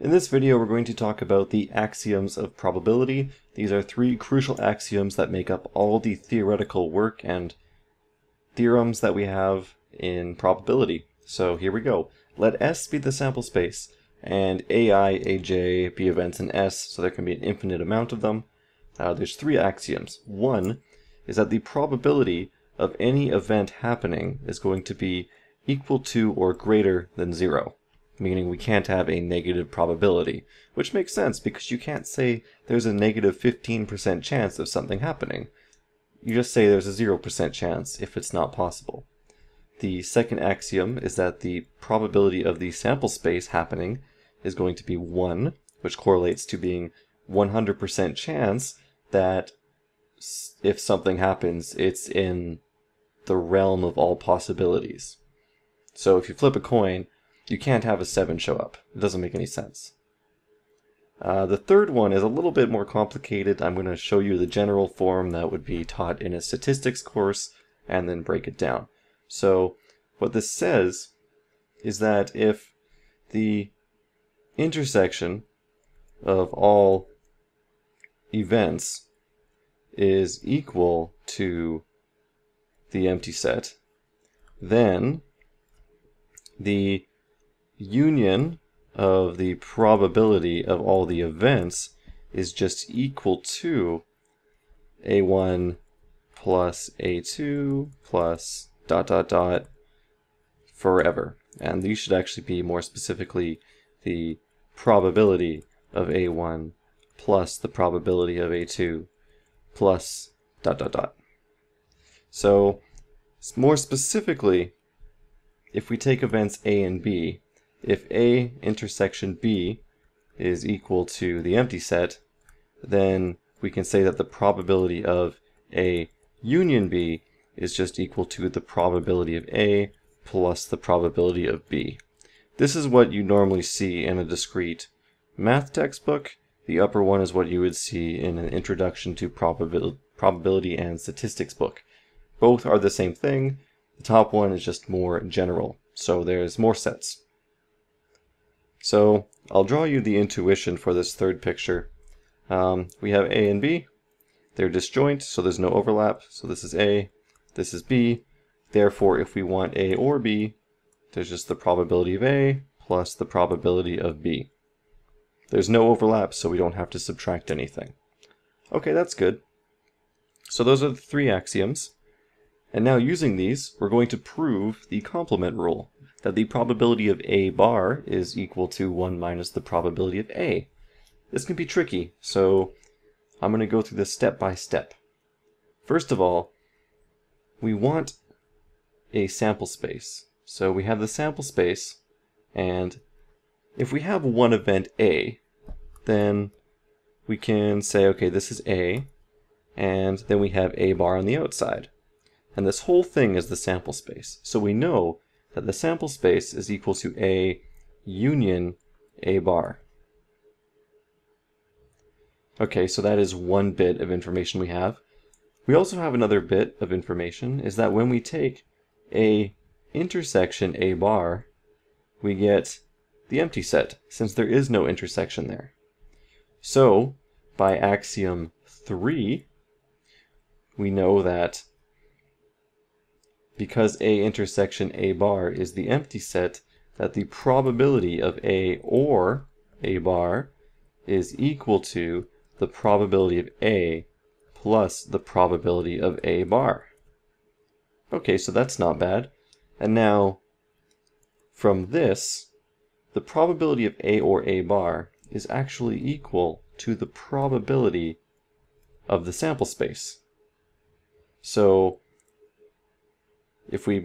In this video, we're going to talk about the axioms of probability. These are three crucial axioms that make up all the theoretical work and theorems that we have in probability. So here we go. Let S be the sample space, and AI, AJ be events in S, so there can be an infinite amount of them. There's three axioms. One is that the probability of any event happening is going to be equal to or greater than 0. Meaning we can't have a negative probability, which makes sense because you can't say there's a negative 15% chance of something happening. You just say there's a 0% chance if it's not possible. The second axiom is that the probability of the sample space happening is going to be 1, which correlates to being 100% chance that if something happens, it's in the realm of all possibilities. So if you flip a coin, you can't have a 7 show up. It doesn't make any sense. The third one is a little bit more complicated. I'm going to show you the general form that would be taught in a statistics course and then break it down. So what this says is that if the intersection of all events is equal to the empty set, then the union of the probability of all the events is just equal to A1 plus A2 plus dot dot dot forever. And these should actually be more specifically the probability of A1 plus the probability of A2 plus dot dot dot. So more specifically, if we take events A and B, if A intersection B is equal to the empty set, then we can say that the probability of A union B is just equal to the probability of A plus the probability of B. This is what you normally see in a discrete math textbook. The upper one is what you would see in an Introduction to Probability and Statistics book. Both are the same thing. The top one is just more general, so there's more sets. So I'll draw you the intuition for this third picture. We have A and B. They're disjoint, so there's no overlap. So this is A, this is B. Therefore, if we want A or B, there's just the probability of A plus the probability of B. There's no overlap, so we don't have to subtract anything. Okay, that's good. So those are the three axioms. And now using these, we're going to prove the complement rule, that the probability of A bar is equal to 1 minus the probability of A. This can be tricky, so I'm going to go through this step by step. First of all, we want a sample space. So we have the sample space, and if we have one event A, then we can say, okay, this is A, and then we have A bar on the outside. And this whole thing is the sample space. So we know that the sample space is equal to A union A bar. Okay, so that is one bit of information we have. We also have another bit of information, is that when we take A intersection A bar, we get the empty set, since there is no intersection there. So by axiom 3, we know that because A intersection A bar is the empty set, that the probability of A or A bar is equal to the probability of A plus the probability of A bar. Okay, so that's not bad. And now, from this, the probability of A or A bar is actually equal to the probability of the sample space. So if we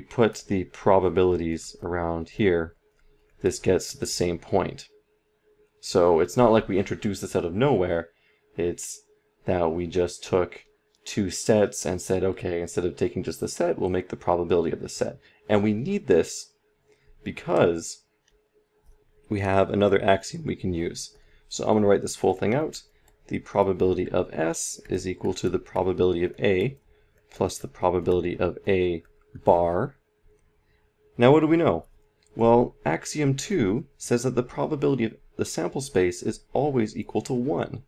put the probabilities around here, this gets to the same point. So it's not like we introduced this out of nowhere, it's that we just took two sets and said, okay, instead of taking just the set, we'll make the probability of the set. And we need this because we have another axiom we can use. So I'm going to write this full thing out. The probability of S is equal to the probability of A plus the probability of A bar. Now what do we know? Well, axiom 2 says that the probability of the sample space is always equal to 1.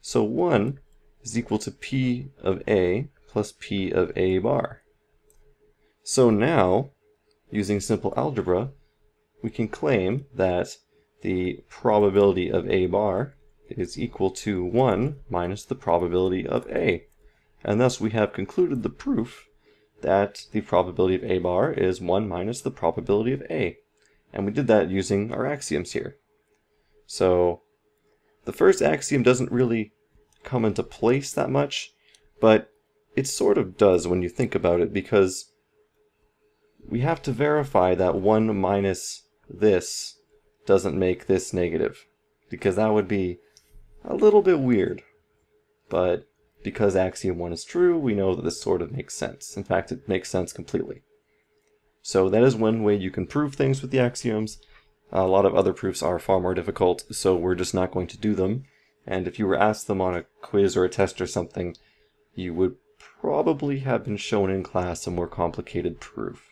So 1 is equal to P of A plus P of A bar. So now, using simple algebra, we can claim that the probability of A bar is equal to 1 minus the probability of A. And thus we have concluded the proof that the probability of A bar is 1 minus the probability of A. And we did that using our axioms here. So the first axiom doesn't really come into place that much, but it sort of does when you think about it, because we have to verify that 1 minus this doesn't make this negative, because that would be a little bit weird. But because axiom 1 is true, we know that this sort of makes sense. In fact, it makes sense completely. So that is one way you can prove things with the axioms. A lot of other proofs are far more difficult, so we're just not going to do them. And if you were asked them on a quiz or a test or something, you would probably have been shown in class a more complicated proof.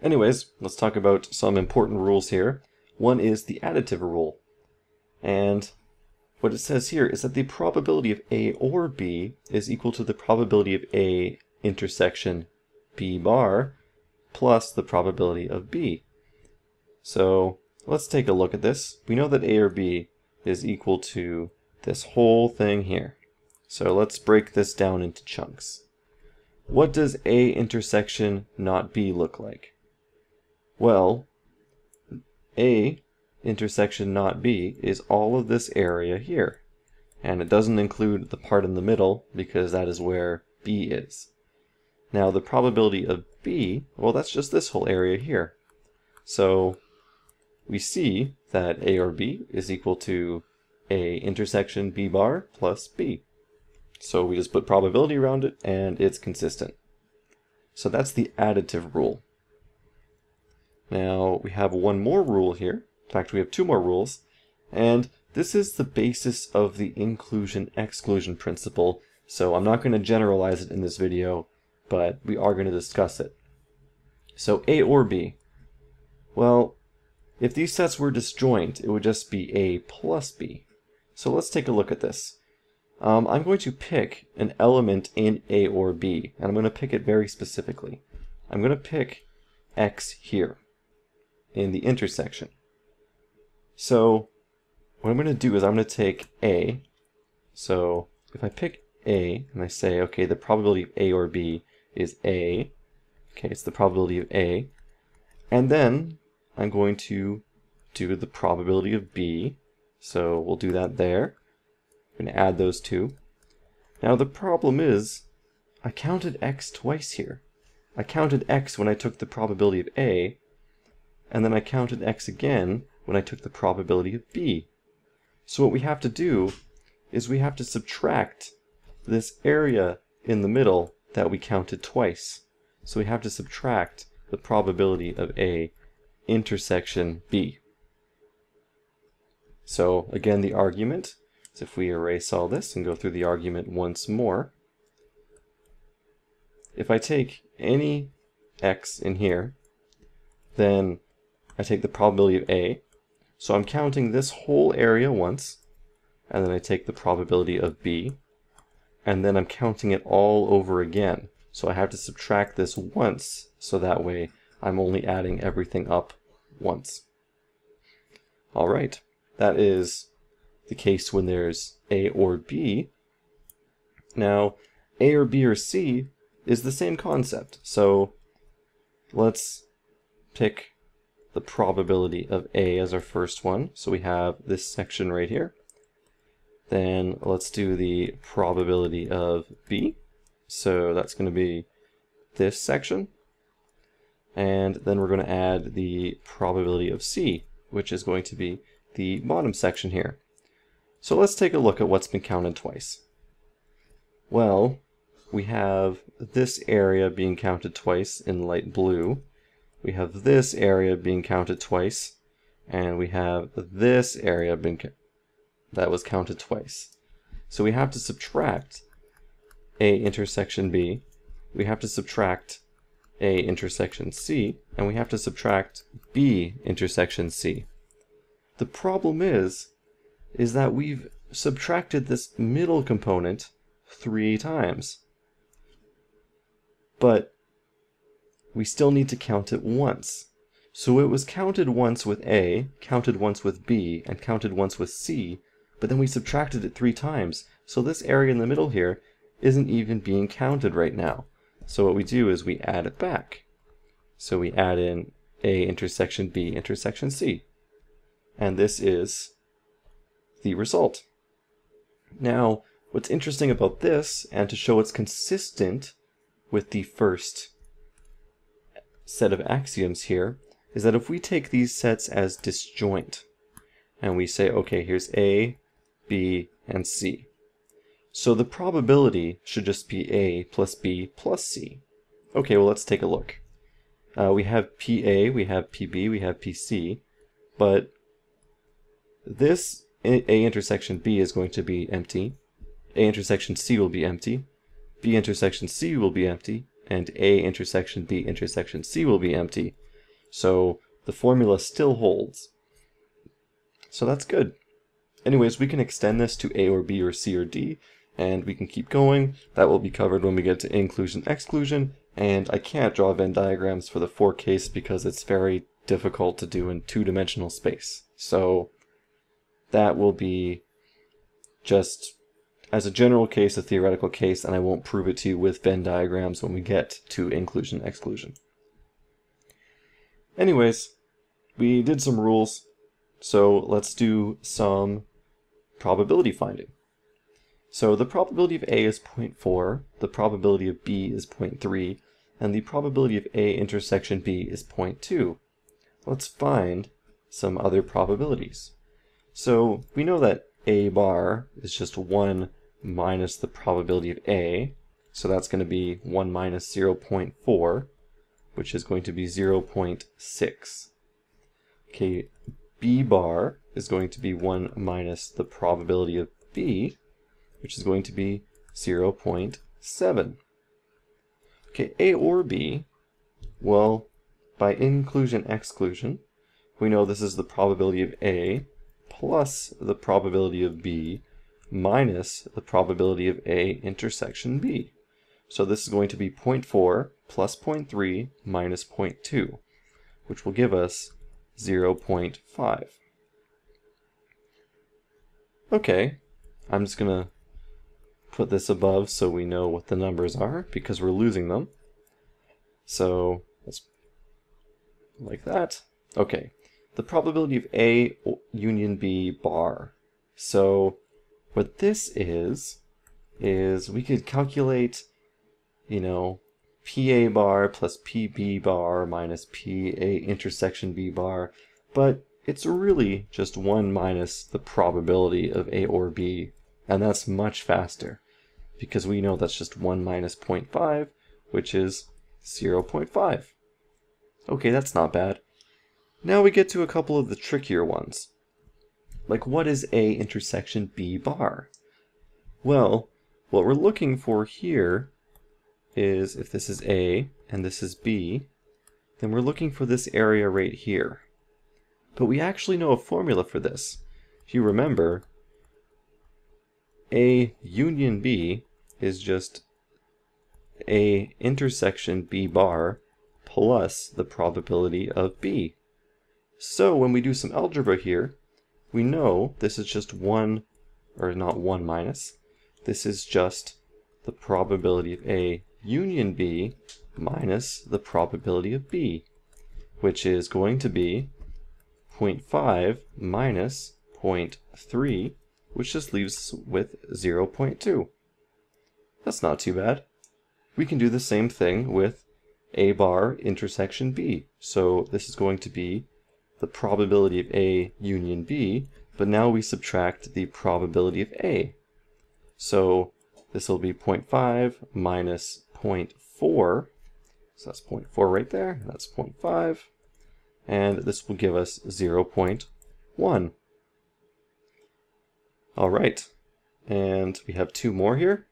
Anyways, let's talk about some important rules here. One is the additive rule. And what it says here is that the probability of A or B is equal to the probability of A intersection B bar plus the probability of B. So let's take a look at this. We know that A or B is equal to this whole thing here. So let's break this down into chunks. What does A intersection not B look like? Well, A intersection not B is all of this area here, and it doesn't include the part in the middle because that is where B is. Now the probability of B, well, that's just this whole area here. So we see that A or B is equal to A intersection B bar plus B. So we just put probability around it and it's consistent. So that's the additive rule. Now we have one more rule here. In fact, we have two more rules, and this is the basis of the inclusion-exclusion principle, so I'm not going to generalize it in this video, but we are going to discuss it. So A or B. Well, if these sets were disjoint, it would just be A plus B. So let's take a look at this. I'm going to pick an element in A or B, and I'm going to pick it very specifically. I'm going to pick X here in the intersection. So what I'm going to do is I'm going to take A. So if I pick A and I say, okay, the probability of A or B is A. Okay, it's the probability of A. And then I'm going to do the probability of B. So we'll do that there. I'm going to add those two. Now the problem is I counted X twice here. I counted X when I took the probability of A, and then I counted X again when I took the probability of B. So what we have to do is we have to subtract this area in the middle that we counted twice. So we have to subtract the probability of A intersection B. So again, the argument is, if we erase all this and go through the argument once more, if I take any X in here, then I take the probability of A. So I'm counting this whole area once, and then I take the probability of B, and then I'm counting it all over again. So I have to subtract this once, so that way I'm only adding everything up once. All right, that is the case when there's A or B. Now, A or B or C is the same concept. So let's pick the probability of A as our first one. So we have this section right here. Then let's do the probability of B. So that's going to be this section. And then we're going to add the probability of C, which is going to be the bottom section here. So let's take a look at what's been counted twice. Well, we have this area being counted twice in light blue. We have this area being counted twice, and we have this area that was counted twice. So we have to subtract A intersection B. We have to subtract A intersection C, and we have to subtract B intersection C. The problem is that we've subtracted this middle component 3 times, but we still need to count it once. So it was counted once with A, counted once with B, and counted once with C, but then we subtracted it 3 times. So this area in the middle here isn't even being counted right now. So what we do is we add it back. So we add in A intersection B intersection C. And this is the result. Now, what's interesting about this, and to show it's consistent with the first set of axioms here, is that if we take these sets as disjoint, and we say, okay, here's A, B, and C. So the probability should just be A plus B plus C. Okay, well, let's take a look. We have PA, we have PB, we have PC, but this A intersection B is going to be empty, A intersection C will be empty, B intersection C will be empty, and A intersection B intersection C will be empty. So the formula still holds. So that's good. Anyways, we can extend this to A or B or C or D, and we can keep going. That will be covered when we get to inclusion, exclusion, and I can't draw Venn diagrams for the for case because it's very difficult to do in two-dimensional space. So that will be just as a general case, a theoretical case, and I won't prove it to you with Venn diagrams when we get to inclusion, exclusion. Anyways, we did some rules, so let's do some probability finding. So the probability of A is 0.4, the probability of B is 0.3, and the probability of A intersection B is 0.2. Let's find some other probabilities. So we know that A bar is just 1 minus the probability of A, so that's going to be 1 minus 0.4, which is going to be 0.6. Okay, B bar is going to be 1 minus the probability of B, which is going to be 0.7. Okay, A or B, well, by inclusion exclusion, we know this is the probability of A plus the probability of B minus the probability of A intersection B. So this is going to be 0.4 plus 0.3 minus 0.2, which will give us 0.5. Okay, I'm just going to put this above so we know what the numbers are because we're losing them. So let's like that. Okay. The probability of A union B bar. So what this is we could calculate, you know, PA bar plus PB bar minus PA intersection B bar, but it's really just 1 minus the probability of A or B, and that's much faster because we know that's just 1 minus 0.5, which is 0.5. Okay, that's not bad. Now we get to a couple of the trickier ones. Like, what is A intersection B bar? Well, what we're looking for here is if this is A and this is B, then we're looking for this area right here. But we actually know a formula for this. If you remember, A union B is just A intersection B bar plus the probability of B. So when we do some algebra here, we know this is just 1, or not 1 minus, this is just the probability of A union B minus the probability of B, which is going to be 0.5 minus 0.3, which just leaves us with 0.2. That's not too bad. We can do the same thing with A bar intersection B. So this is going to be the probability of A union B, but now we subtract the probability of A. So this will be 0.5 minus 0.4, so that's 0.4 right there, that's 0.5, and this will give us 0.1. All right, and we have two more here.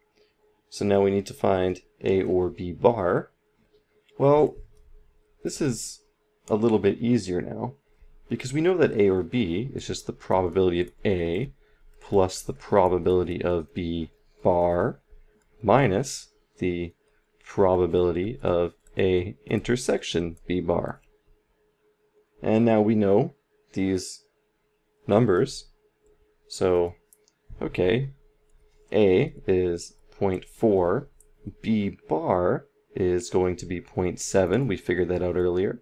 So now we need to find A or B bar. Well, this is a little bit easier now, because we know that A or B is just the probability of A plus the probability of B bar minus the probability of A intersection B bar. And now we know these numbers. So, okay, A is 0.4, B bar is going to be 0.7, we figured that out earlier.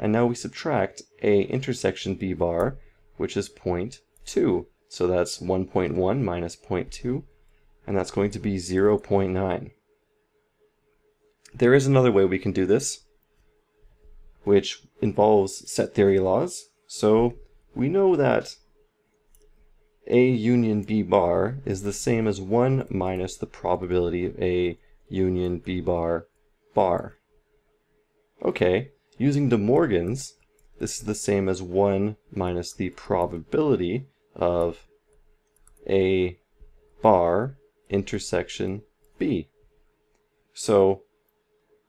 And now we subtract A intersection B bar, which is 0.2. So that's 1.1 minus 0.2, and that's going to be 0.9. There is another way we can do this, which involves set theory laws. So we know that A union B bar is the same as 1 minus the probability of A union B bar bar. Okay, using De Morgan's, this is the same as 1 minus the probability of A bar intersection B. So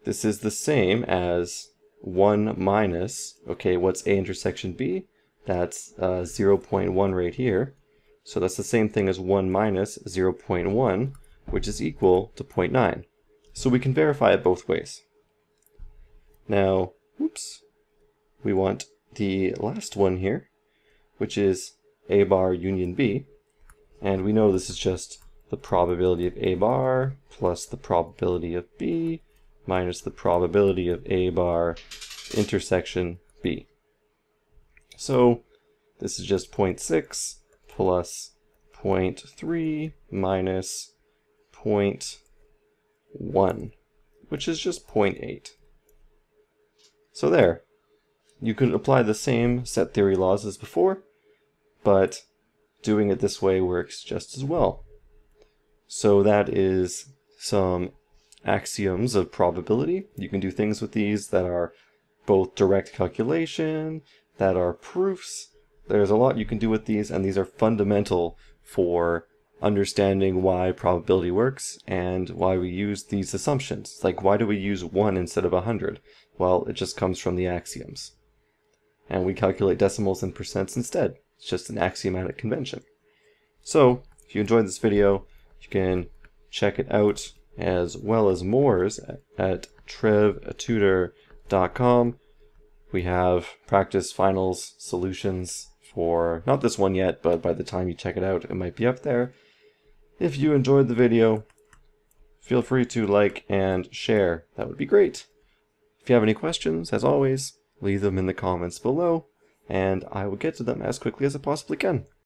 this is the same as 1 minus, okay, what's A intersection B? That's 0.1 right here. So that's the same thing as 1 minus 0.1, which is equal to 0.9. So we can verify it both ways. Now, oops, we want the last one here, which is A bar union B. And we know this is just the probability of A bar plus the probability of B minus the probability of A bar intersection B. So this is just 0.6 plus 0.3 minus 0.1, which is just 0.8. So there, you could apply the same set theory laws as before, but doing it this way works just as well. So that is some axioms of probability. You can do things with these that are both direct calculation, that are proofs. There's a lot you can do with these, and these are fundamental for understanding why probability works and why we use these assumptions. Like, why do we use 1 instead of 100? Well, it just comes from the axioms. And we calculate decimals and percents instead. It's just an axiomatic convention. So, if you enjoyed this video, you can check it out, as well as mores, at TheTrevTutor.com. We have practice, finals, solutions for, not this one yet, but by the time you check it out, it might be up there. If you enjoyed the video, feel free to like and share. That would be great. If you have any questions, as always, leave them in the comments below, and I will get to them as quickly as I possibly can.